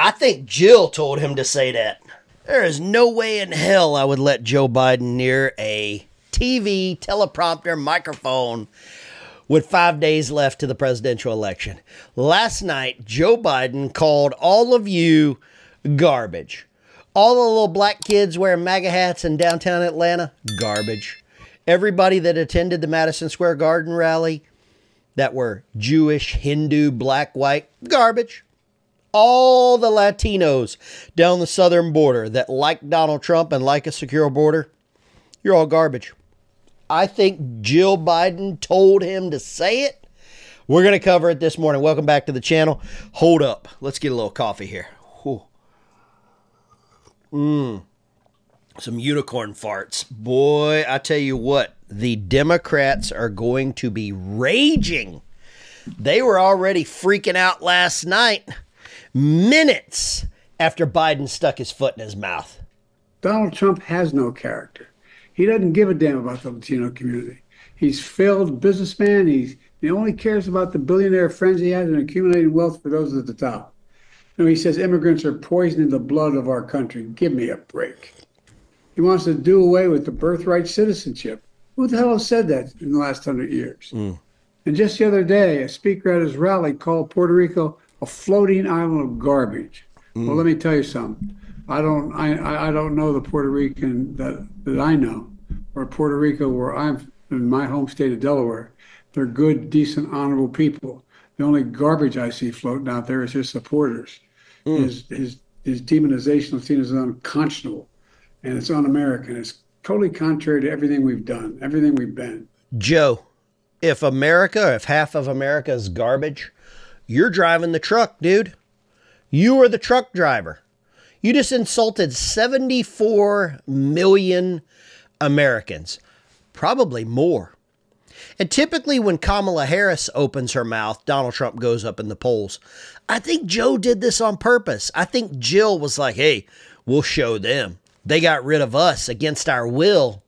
I think Jill told him to say that. There is no way in hell I would let Joe Biden near a TV, teleprompter, microphone with 5 days left to the presidential election. Last night, Joe Biden called all of you garbage. All the little black kids wearing MAGA hats in downtown Atlanta, garbage. Everybody that attended the Madison Square Garden rally that were Jewish, Hindu, black, white, garbage. All the Latinos down the southern border that like Donald Trump and like a secure border, you're all garbage. I think Jill Biden told him to say it. We're going to cover it this morning. Welcome back to the channel. Hold up. Let's get a little coffee here. Some unicorn farts. Boy, I tell you what, the Democrats are going to be raging. They were already freaking out last night, minutes after Biden stuck his foot in his mouth. Donald Trump has no character. He doesn't give a damn about the Latino community. He's failed businessman. He only cares about the billionaire friends he has and accumulating wealth for those at the top. And he says immigrants are poisoning the blood of our country. Give me a break. He wants to do away with the birthright citizenship. Who the hell has said that in the last 100 years? And just the other day, a speaker at his rally called Puerto Rico a floating island of garbage. Well, let me tell you something. I don't know the Puerto Rican that I know, or Puerto Rico where I'm in my home state of Delaware. They're good, decent, honorable people. The only garbage I see floating out there is his supporters. His demonization of Latinos is unconscionable, and it's un-American. It's totally contrary to everything we've done, everything we've been. Joe, if America, if half of America is garbage, you're driving the truck, dude. You are the truck driver. You just insulted 74 million Americans, probably more. And typically when Kamala Harris opens her mouth, Donald Trump goes up in the polls. I think Joe did this on purpose. I think Jill was like, hey, we'll show them. They got rid of us against our will.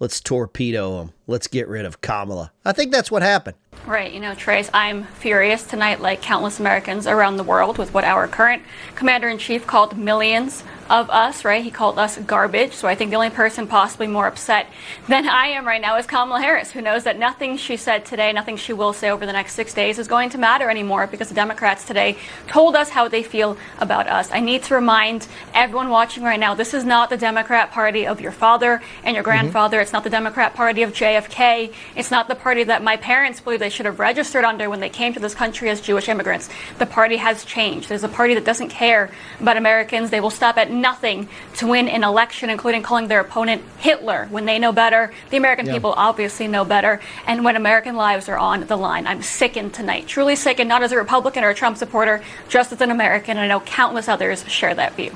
Let's torpedo them. Let's get rid of Kamala. I think that's what happened. Right. You know, Trace, I'm furious tonight, like countless Americans around the world, with what our current commander-in-chief called millions of us, right? He called us garbage. So I think the only person possibly more upset than I am right now is Kamala Harris, who knows that nothing she said today, nothing she will say over the next 6 days is going to matter anymore, because the Democrats today told us how they feel about us. I need to remind everyone watching right now, this is not the Democrat Party of your father and your grandfather. It's not the Democrat Party of JFK. It's not the party that my parents believe they should have registered under when they came to this country as Jewish immigrants. The party has changed. There's a party that doesn't care about Americans. They will stop at nothing to win an election, including calling their opponent Hitler when they know better. The American people obviously know better. And when American lives are on the line, I'm sickened tonight, truly sickened, not as a Republican or a Trump supporter, just as an American. And I know countless others share that view.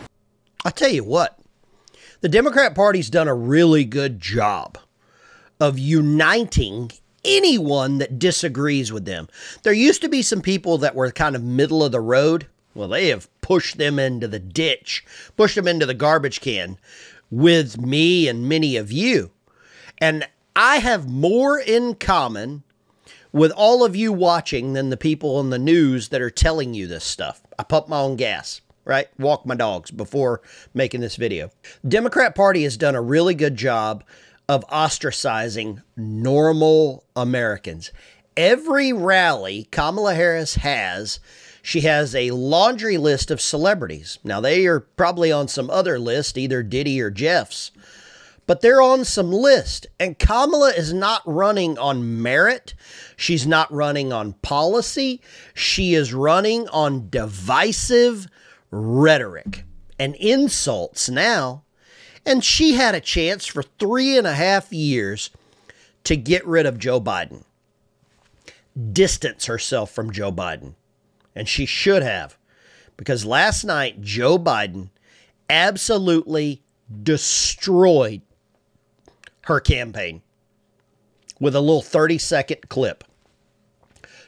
I'll tell you what, the Democrat Party's done a really good job of uniting anyone that disagrees with them. There used to be some people that were kind of middle of the road. Well, they have pushed them into the ditch, pushed them into the garbage can with me and many of you. And I have more in common with all of you watching than the people on the news that are telling you this stuff. I pump my own gas, right? Walk my dogs before making this video. Democrat Party has done a really good job of ostracizing normal Americans. Every rally Kamala Harris has, she has a laundry list of celebrities. Now, they are probably on some other list, either Diddy or Jeff's, but they're on some list. And Kamala is not running on merit. She's not running on policy. She is running on divisive rhetoric and insults now. And she had a chance for 3.5 years to get rid of Joe Biden, distance herself from Joe Biden. And she should have, because last night, Joe Biden absolutely destroyed her campaign with a little 30-second clip,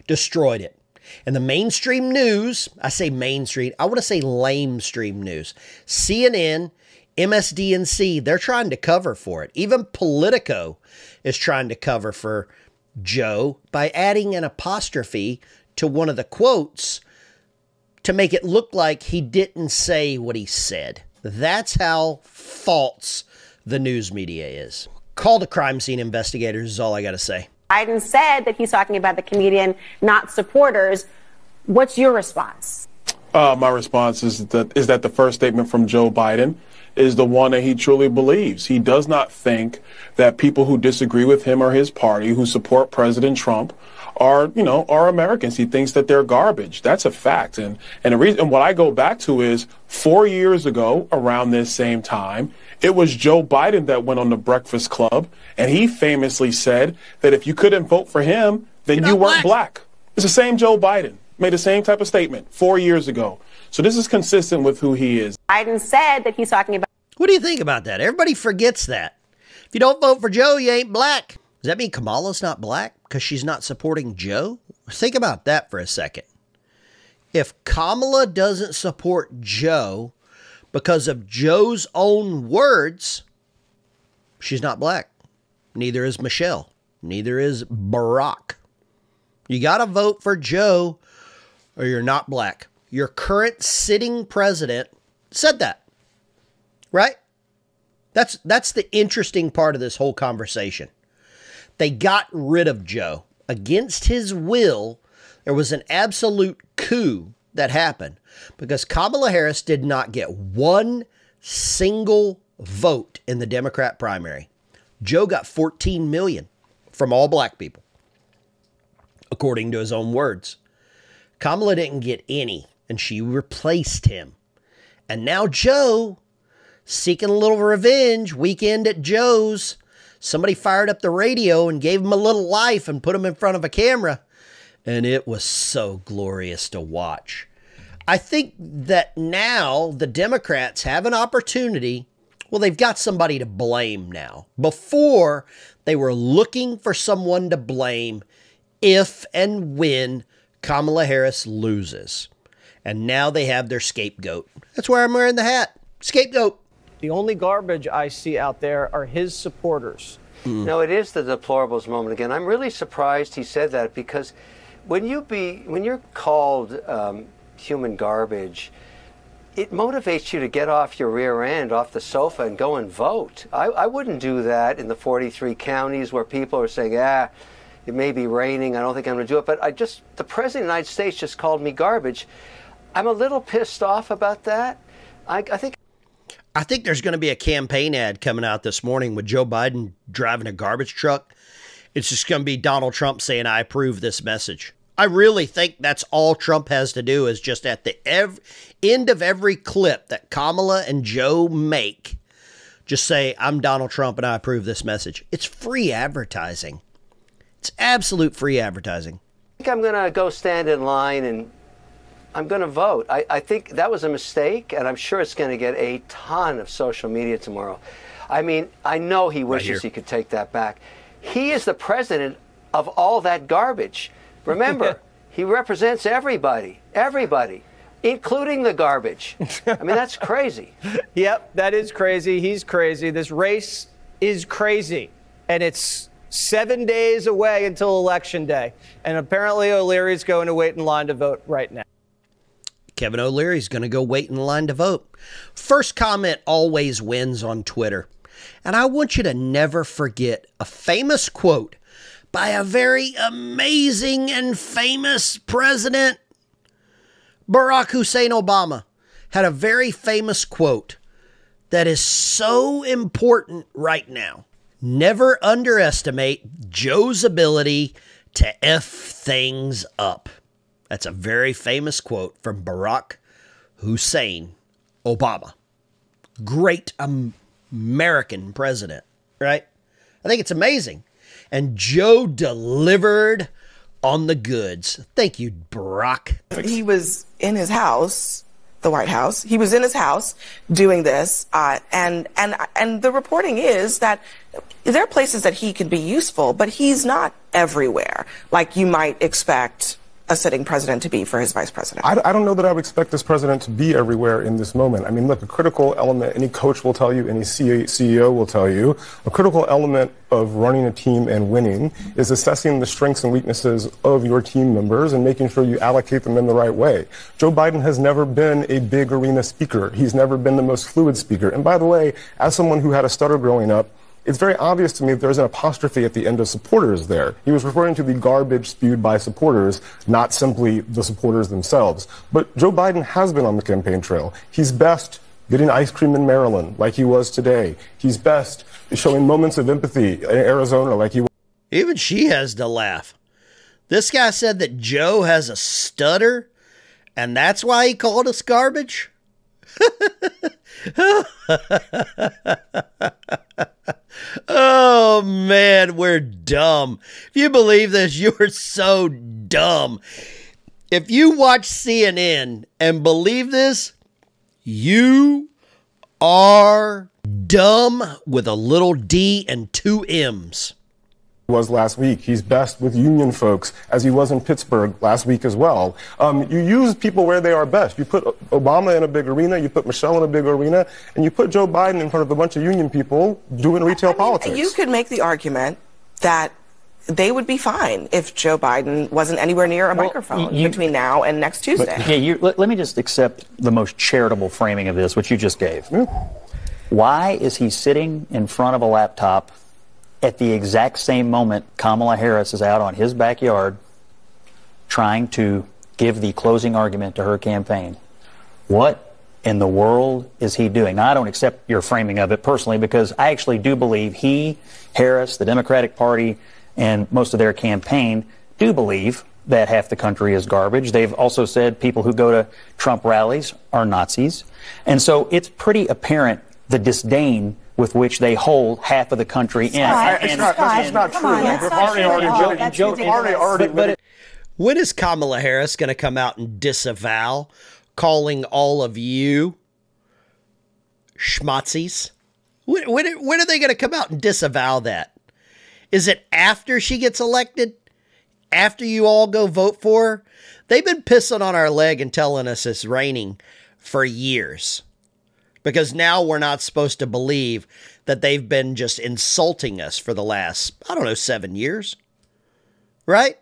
destroyed it. And the mainstream news, I say mainstream, I want to say lamestream news, CNN, MSDNC, they're trying to cover for it. Even Politico is trying to cover for Joe by adding an apostrophe to one of the quotes to make it look like he didn't say what he said. That's how false the news media is. Call the crime scene investigators is all I got to say. Biden said that he's talking about the comedian, not supporters. What's your response? My response is that the first statement from Joe Biden is the one that he truly believes. He does not think that people who disagree with him or his party, who support President Trump, are Americans. He thinks that they're garbage. That's a fact. And the reason what I go back to is 4 years ago, around this same time, it was Joe Biden that went on the Breakfast Club, and he famously said that if you couldn't vote for him, then you weren't black. It's the same Joe Biden. Made the same type of statement 4 years ago. So this is consistent with who he is. Biden said that he's talking about... What do you think about that? Everybody forgets that. If you don't vote for Joe, you ain't black. Does that mean Kamala's not black because she's not supporting Joe? Think about that for a second. If Kamala doesn't support Joe because of Joe's own words, she's not black. Neither is Michelle. Neither is Barack. You got to vote for Joe or you're not black. Your current sitting president said that, right? That's the interesting part of this whole conversation. They got rid of Joe against his will. There was an absolute coup that happened because Kamala Harris did not get one single vote in the Democrat primary. Joe got 14 million from all black people, according to his own words. Kamala didn't get any, and she replaced him. And now Joe, seeking a little revenge, weekend at Joe's, somebody fired up the radio and gave him a little life and put him in front of a camera. And it was so glorious to watch. I think that now the Democrats have an opportunity. Well, they've got somebody to blame now. Before, they were looking for someone to blame if and when Kamala Harris loses. And now they have their scapegoat. That's why I'm wearing the hat. Scapegoat. The only garbage I see out there are his supporters. No, it is the deplorables moment again. I'm really surprised he said that, because when you're called human garbage, it motivates you to get off your rear end, off the sofa, and go and vote. I wouldn't do that in the 43 counties where people are saying, it may be raining, I don't think I'm going to do it, but the President of the United States just called me garbage. I'm a little pissed off about that. I think there's going to be a campaign ad coming out this morning with Joe Biden driving a garbage truck. It's just going to be Donald Trump saying, I approve this message. I really think that's all Trump has to do, is just at the end of every clip that Kamala and Joe make, just say, I'm Donald Trump and I approve this message. It's free advertising. It's absolute free advertising. I think I'm going to go stand in line and I'm going to vote. I think that was a mistake, and I'm sure it's going to get a ton of social media tomorrow. I mean, I know he wishes he could take that back. He is the president of all that garbage. Remember, he represents everybody, including the garbage. I mean, that's crazy. Yep, that is crazy. He's crazy. This race is crazy, and it's 7 days away until Election Day, and apparently O'Leary's going to wait in line to vote right now. Kevin O'Leary's going to go wait in line to vote. First comment always wins on Twitter. And I want you to never forget a famous quote by a very amazing and famous president. Barack Hussein Obama had a very famous quote that is so important right now. Never underestimate Joe's ability to F things up. That's a very famous quote from Barack Hussein Obama. Great American president, right? I think it's amazing. And Joe delivered on the goods. Thank you, Barack. He was in his house, the White House. He was in his house doing this. And the reporting is that there are places that he could be useful, but he's not everywhere like you might expect a sitting president to be for his vice president? I don't know that I would expect this president to be everywhere in this moment. I mean, look, a critical element, any coach will tell you, any CEO will tell you, a critical element of running a team and winning is assessing the strengths and weaknesses of your team members and making sure you allocate them in the right way. Joe Biden has never been a big arena speaker. He's never been the most fluid speaker. And by the way, as someone who had a stutter growing up, it's very obvious to me that there's an apostrophe at the end of supporters there. He was referring to the garbage spewed by supporters, not simply the supporters themselves. But Joe Biden has been on the campaign trail. He's best getting ice cream in Maryland, like he was today. He's best showing moments of empathy in Arizona, like he was. Even she has to laugh. This guy said that Joe has a stutter, and that's why he called us garbage? Oh man, we're dumb. If you believe this, you are so dumb. If you watch CNN and believe this, you are dumb with a little D and two M's. Was last week. He's best with union folks, as he was in Pittsburgh last week as well. You use people where they are best. You put Obama in a big arena, you put Michelle in a big arena, and you put Joe Biden in front of a bunch of union people doing retail politics. You could make the argument that they would be fine if Joe Biden wasn't anywhere near a microphone between now and next Tuesday. But, yeah, let me just accept the most charitable framing of this, which you just gave. Yeah. Why is he sitting in front of a laptop at the exact same moment Kamala Harris is out on his backyard trying to give the closing argument to her campaign? What in the world is he doing? Now, I don't accept your framing of it personally, because I actually do believe he, Harris, the Democratic Party, and most of their campaign do believe that half the country is garbage. They've also said people who go to Trump rallies are Nazis. And so it's pretty apparent the disdain with which they hold half of the country in. It's not true. When is Kamala Harris going to come out and disavow calling all of you schmutzies? When are they going to come out and disavow that? Is it after she gets elected? After you all go vote for her? They've been pissing on our leg and telling us it's raining for years, because now we're not supposed to believe that they've been just insulting us for the last, I don't know, 7 years. Right?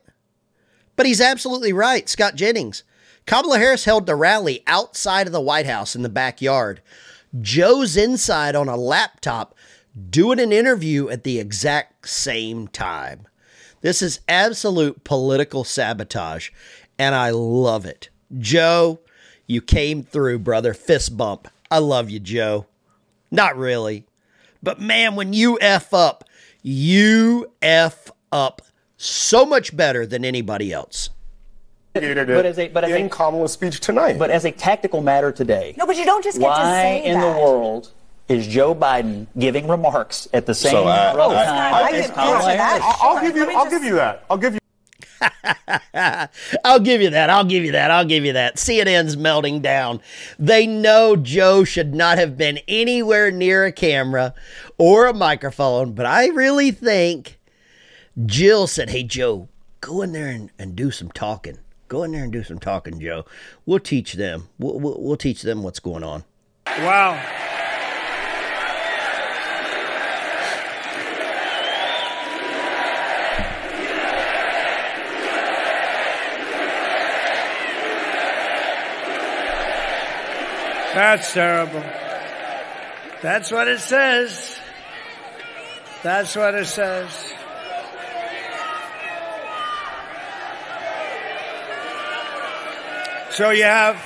But he's absolutely right, Scott Jennings. Kamala Harris held the rally outside of the White House in the backyard. Joe's inside on a laptop doing an interview at the exact same time. This is absolute political sabotage, and I love it. Joe, you came through, brother. Fist bump. I love you, Joe. Not really. But man, when you F up so much better than anybody else. But as a Kamala speech tonight. But as a tactical matter today. No, but you don't just get to say that. Why in the world is Joe Biden giving remarks at the same time? I'll give you that. CNN's melting down. They know Joe should not have been anywhere near a camera or a microphone, but I really think Jill said, hey, Joe, go in there and do some talking. Go in there and do some talking, Joe. We'll teach them. We'll teach them what's going on. Wow. That's terrible. That's what it says. That's what it says. So you have,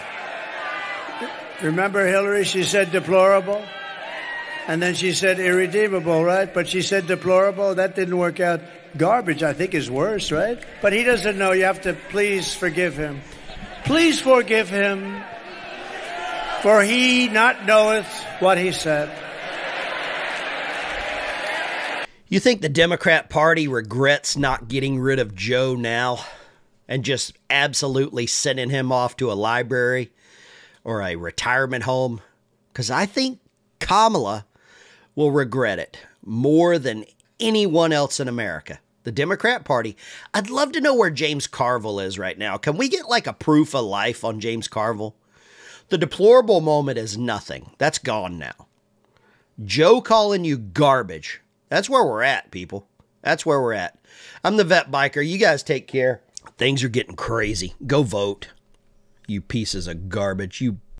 remember Hillary, she said deplorable, and then she said irredeemable, right? But she said deplorable, that didn't work out. Garbage, I think, is worse, right? But he doesn't know. You have to please forgive him. Please forgive him. For he not knoweth what he said. You think the Democrat Party regrets not getting rid of Joe now and just absolutely sending him off to a library or a retirement home? Because I think Kamala will regret it more than anyone else in America. the Democrat Party. I'd love to know where James Carville is right now. Can we get like a proof of life on James Carville? The deplorable moment is nothing. That's gone now. Joe calling you garbage. That's where we're at, people. That's where we're at. I'm the Vet Biker. You guys take care. Things are getting crazy. Go vote. You pieces of garbage. You